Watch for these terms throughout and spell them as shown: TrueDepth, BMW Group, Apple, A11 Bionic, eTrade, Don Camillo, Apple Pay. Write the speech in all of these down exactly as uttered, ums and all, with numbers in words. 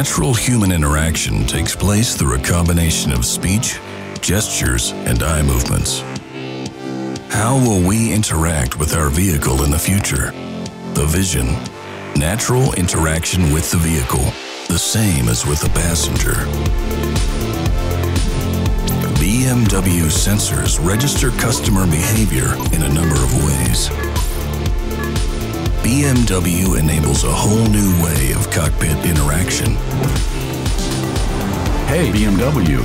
Natural human interaction takes place through a combination of speech, gestures, and eye movements. How will we interact with our vehicle in the future? The vision. Natural interaction with the vehicle, the same as with the passenger. B M W sensors register customer behavior in a number of ways. B M W enables a whole new way of cockpit interaction. Hey, B M W,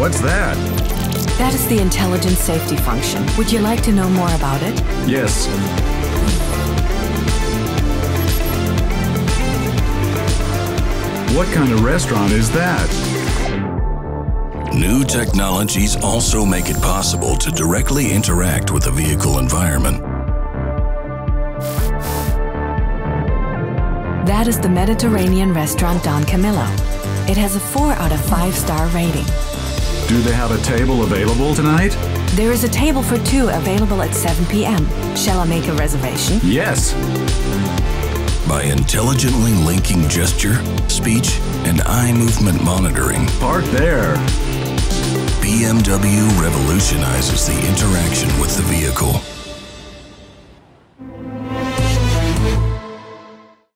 what's that? That is the intelligent safety function. Would you like to know more about it? Yes. What kind of restaurant is that? New technologies also make it possible to directly interact with the vehicle environment. That is the Mediterranean restaurant Don Camillo. It has a four out of five star rating. Do they have a table available tonight? There is a table for two available at seven p m Shall I make a reservation? Yes. By intelligently linking gesture, speech, and eye movement monitoring. Park there. B M W revolutionizes the interaction with the vehicle.